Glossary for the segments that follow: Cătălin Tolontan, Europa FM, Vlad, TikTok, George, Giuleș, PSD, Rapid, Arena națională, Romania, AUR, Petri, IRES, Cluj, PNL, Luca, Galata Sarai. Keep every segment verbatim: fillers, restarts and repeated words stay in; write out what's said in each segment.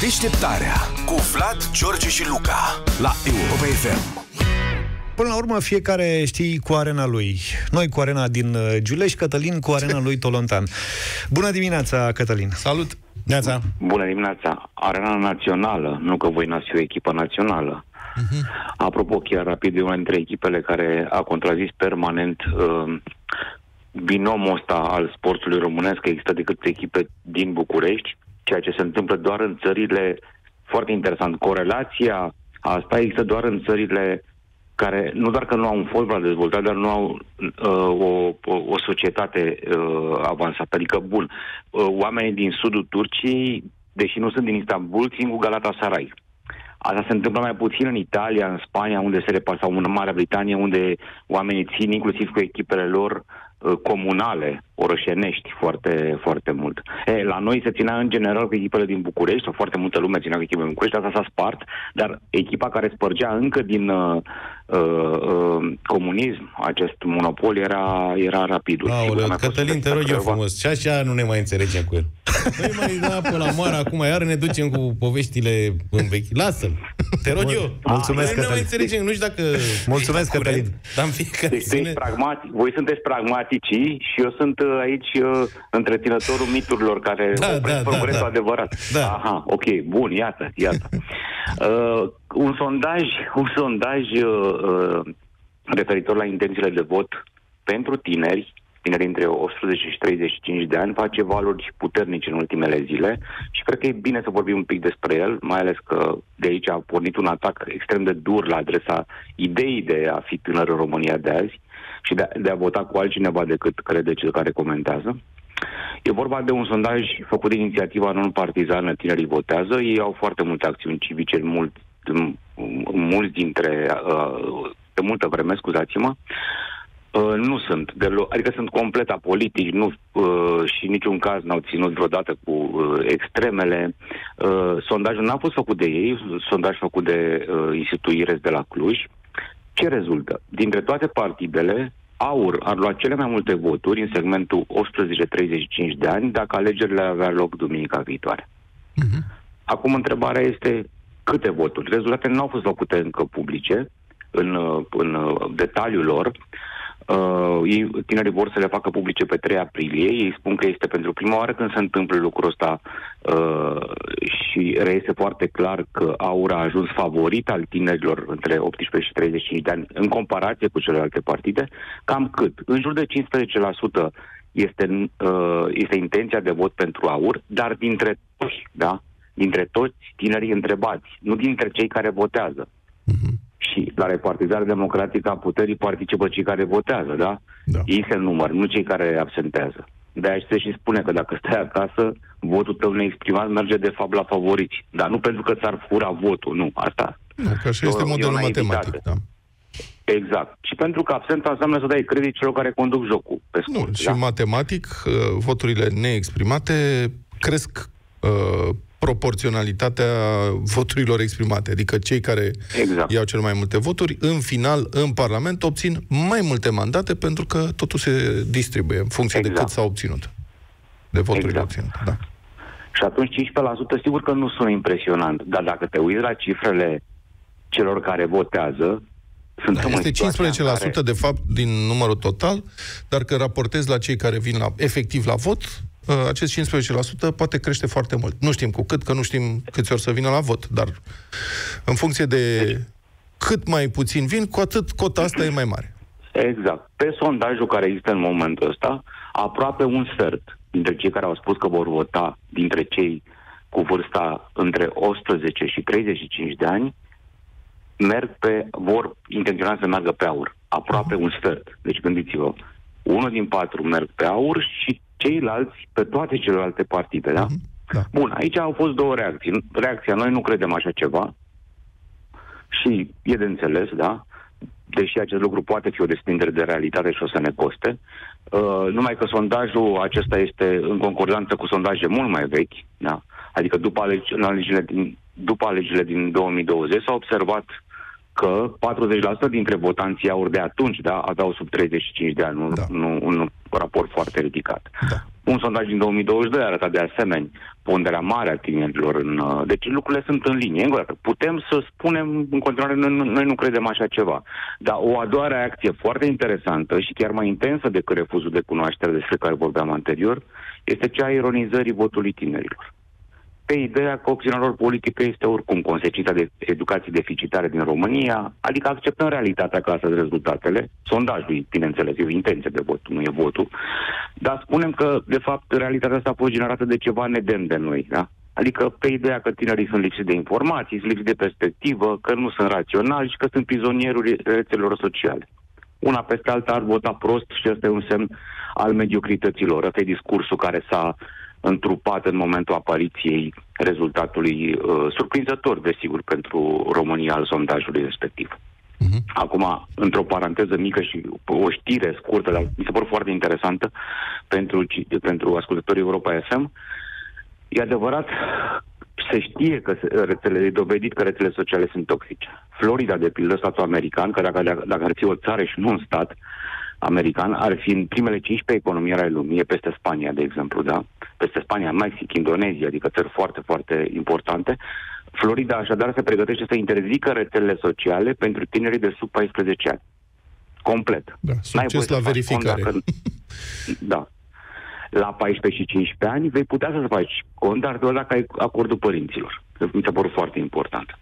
Deșteptarea cu Vlad, George și Luca la Europa F M. Până la urmă, fiecare știi cu arena lui. Noi cu arena din Giuleș, Cătălin cu arena lui Tolontan. Bună dimineața, Cătălin! Salut! Neața. Bună dimineața! Arena națională, nu că voi nați o echipă națională. Uh-huh. Apropo, chiar Rapid e una dintre echipele care a contrazis permanent uh, binomul ăsta al sportului românesc, că există decât echipe din București, ceea ce se întâmplă doar în țările, foarte interesant, corelația asta există doar în țările care nu doar că nu au un fotbal dezvoltat, dar nu au uh, o, o, o societate uh, avansată. Adică, bun, uh, oamenii din sudul Turciei, deși nu sunt din Istanbul, țin cu Galata Sarai. Asta se întâmplă mai puțin în Italia, în Spania, unde se repasă, sau în Marea Britanie, unde oamenii țin inclusiv cu echipele lor uh, comunale, orășenești, foarte, foarte mult. E, la noi se ținea în general cu echipele din București, sau foarte multă lume ținea cu echipele din București, asta s-a spart, dar echipa care spărgea încă din uh, uh, comunism, acest monopol, era, era Rapidul. Aoleu, Cătălin, te rog eu frumos, și așa nu ne mai înțelegem cu el. Noi mai da pe la moară acum, iar ne ducem cu poveștile învechi. Lasă-l, te rog eu. Mulțumesc, Cătălin. Nu mai înțelegem, nu știu dacă... Mulțumesc, Cătălin. Voi sunteți pragmatici și eu sunt aici uh, întreținătorul miturilor care da, opresc da, progresul da, da. adevărat. Da. Aha, ok, bun, iată, iată. Uh, un sondaj, un sondaj uh, referitor la intențiile de vot pentru tineri, tineri între optsprezece și treizeci și cinci de ani, face valori puternice în ultimele zile și cred că e bine să vorbim un pic despre el, mai ales că de aici a pornit un atac extrem de dur la adresa ideii de a fi tânăr în România de azi și de a, de a vota cu altcineva decât crede cel care comentează. E vorba de un sondaj făcut de inițiativa non-partizană Tinerii Votează. Ei au foarte multe acțiuni civice, mult, mulți dintre, uh, de multă vreme, scuzați-mă, uh, nu sunt deloc, adică sunt complet apolitici, nu, uh, și în niciun caz n-au ținut vreodată cu uh, extremele. Uh, sondajul n-a fost făcut de ei, sondaj făcut de uh, Institutul I R E S de la Cluj. Ce rezultă? Dintre toate partidele, AUR ar lua cele mai multe voturi în segmentul optsprezece treizeci și cinci de ani dacă alegerile avea loc duminica viitoare. Uh-huh. Acum întrebarea este câte voturi? Rezultatele nu au fost făcute încă publice în, în detaliul lor. Uh, ei, tinerii vor să le facă publice pe trei aprilie. Ei spun că este pentru prima oară când se întâmplă lucrul ăsta uh, și reiese foarte clar că AUR a ajuns favorit al tinerilor între optsprezece și treizeci și cinci de ani în comparație cu celelalte partide. Cam cât? În jur de cincisprezece la sută este, uh, este intenția de vot pentru AUR, dar dintre toți, da? Dintre toți tinerii întrebați, nu dintre cei care votează. Uh-huh. Și la repartizarea democratică a puterii participă cei care votează, da? da? Ei se număr, nu cei care absentează. De-aia se și spune că dacă stai acasă, votul tău neexprimat merge de fapt la favoriți. Dar nu pentru că ți-ar fura votul, nu, asta. Nu, că și este modelul matematic, da. Exact. Și pentru că absența înseamnă să dai credit celor care conduc jocul, pe scurt. Nu, și da? matematic, voturile neexprimate cresc... Uh, proporționalitatea voturilor exprimate. Adică cei care exact. iau cel mai multe voturi, în final, în Parlament, obțin mai multe mandate pentru că totul se distribuie în funcție exact. de cât s-a obținut. De voturile exact. obținute. Da. Și atunci cincisprezece la sută sigur că nu sună impresionant, dar dacă te uiți la cifrele celor care votează, da, este cincisprezece la sută care... de fapt din numărul total, dar că raportezi la cei care vin la, efectiv la vot, acest cincisprezece la sută poate crește foarte mult. Nu știm cu cât, că nu știm câți ori să vină la vot, dar în funcție de deci, cât mai puțin vin, cu atât cota asta e mai mare. Exact. Pe sondajul care există în momentul ăsta, aproape un sfert dintre cei care au spus că vor vota, dintre cei cu vârsta între optsprezece și treizeci și cinci de ani, merg pe, vor intenționa să meargă pe AUR. Aproape un sfert. Deci gândiți-vă, unul din patru merg pe AUR și ceilalți pe toate celelalte partide, da? da? Bun, aici au fost două reacții. Reacția, noi nu credem așa ceva și e de înțeles, da? Deși acest lucru poate fi o desprindere de realitate și o să ne coste. Uh, numai că sondajul acesta este în concordanță cu sondaje mult mai vechi, da? Adică după, alege- în alegerile din, după alegerile din două mii douăzeci s-a observat că patruzeci la sută dintre votanții AUR de atunci, da, aveau sub treizeci și cinci de ani, da. un, un, un raport foarte ridicat. Da. Un sondaj din două mii douăzeci și doi arăta de asemenea ponderea mare a tinerilor în... Deci lucrurile sunt în linie. Încă o dată, putem să spunem în continuare, noi, noi nu credem așa ceva. Dar o a doua reacție foarte interesantă și chiar mai intensă decât refuzul de cunoaștere despre care vorbeam anterior, este cea a ironizării votului tinerilor. Pe ideea că opțiunea lor politică este oricum consecința de educație deficitare din România, adică acceptăm realitatea că astea sunt rezultatele sondajului, bineînțeles, e o intenție de vot, nu e votul, dar spunem că, de fapt, realitatea asta a fost generată de ceva nedemn de noi, da? Adică pe ideea că tinerii sunt lipsiți de informații, sunt lipsiți de perspectivă, că nu sunt raționali și că sunt prizonierul rețelelor sociale. Una peste alta ar vota prost și ăsta e un semn al mediocrităților. Ăsta e discursul care s-a întrupat în momentul apariției rezultatului uh, surprinzător, desigur, pentru România al sondajului respectiv. Uh-huh. Acum, într-o paranteză mică și o știre scurtă, dar mi se pare foarte interesantă pentru, pentru ascultătorii Europa F M, e adevărat, se știe că rețelele, e dovedit că rețelele sociale sunt toxice. Florida, de pildă, statul american, că dacă, dacă ar fi o țară și nu un stat american, ar fi în primele cincisprezece economii ale lumii, e peste Spania, de exemplu, da? Peste Spania, Mexic, Indonezia, adică țări foarte, foarte importante. Florida, așadar, se pregătește să interzică rețelele sociale pentru tinerii de sub paisprezece ani. Complet. Da, succes la verificare. Dacă... Da. La paisprezece și cincisprezece ani vei putea să-ți faci cont, dar doar dacă ai acordul părinților. Mi s-a părut foarte important.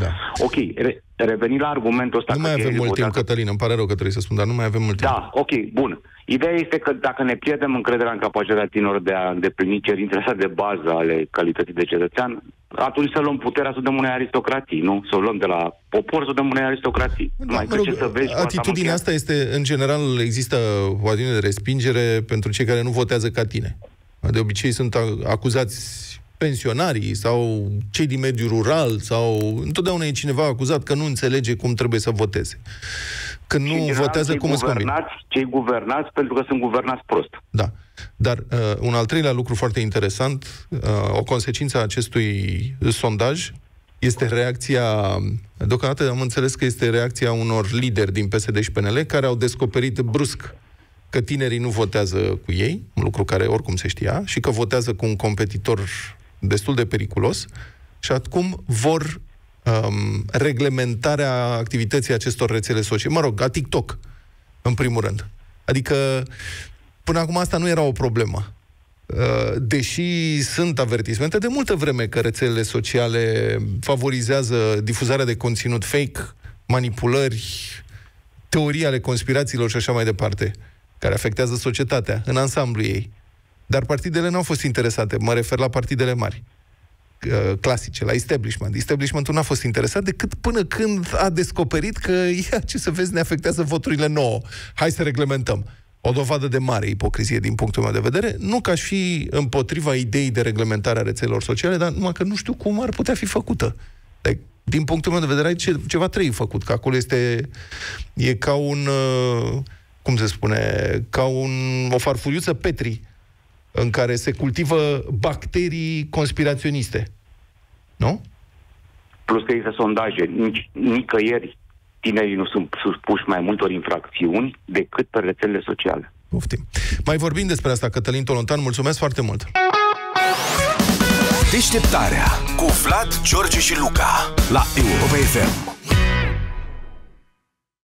Da. Ok, re- revenind la argumentul ăsta... Nu mai avem mult timp, Cătălin, îmi pare rău că trebuie să spun, dar nu mai avem mult timp. Da, ok, bun. Ideea este că dacă ne pierdem încrederea în capacitatea tinerilor de a îndeplini cerințele astea de bază ale calității de cetățean, atunci să luăm puterea, să dăm unei aristocrații, nu? Să o luăm de la popor, să dăm unei aristocrații. Da, mai mă rog, ce să vezi, atitudinea asta este, în general, există o atitudine de respingere pentru cei care nu votează ca tine. De obicei sunt acuzați pensionarii sau cei din mediul rural sau... Întotdeauna e cineva acuzat că nu înțelege cum trebuie să voteze. Când nu votează, cum îți convine. Cei guvernați, pentru că sunt guvernați prost. Da. Dar uh, un al treilea lucru foarte interesant, uh, o consecință a acestui sondaj este reacția... Deocamdată am înțeles că este reacția unor lideri din P S D și P N L care au descoperit brusc că tinerii nu votează cu ei, un lucru care oricum se știa, și că votează cu un competitor destul de periculos și acum vor um, reglementarea activității acestor rețele sociale. Mă rog, a TikTok, în primul rând. Adică, până acum asta nu era o problemă. Deși sunt avertismente de multă vreme că rețelele sociale favorizează difuzarea de conținut fake, manipulări, teorii ale conspirațiilor și așa mai departe, care afectează societatea în ansamblu ei. Dar partidele nu au fost interesate. Mă refer la partidele mari, clasice, la establishment. Establishmentul n-a fost interesat decât până când a descoperit că, ia, ce să vezi, ne afectează voturile nouă. Hai să reglementăm. O dovadă de mare ipocrizie din punctul meu de vedere. Nu că aș fi împotriva ideii de reglementare a rețelelor sociale, dar numai că nu știu cum ar putea fi făcută. Deci, din punctul meu de vedere, ai ce, ceva trebuie făcut, că acolo este... E ca un... cum se spune... Ca un, o farfuriuță Petri, în care se cultivă bacterii conspiraționiste. Nu? Plus că există sondaje. Nici, nicăieri tinerii nu sunt supuși mai multor infracțiuni decât pe rețelele sociale. Poftim. Mai vorbim despre asta, Cătălin Tolontan. Mulțumesc foarte mult! Deșteptarea cu Vlad, George și Luca la Europa F M.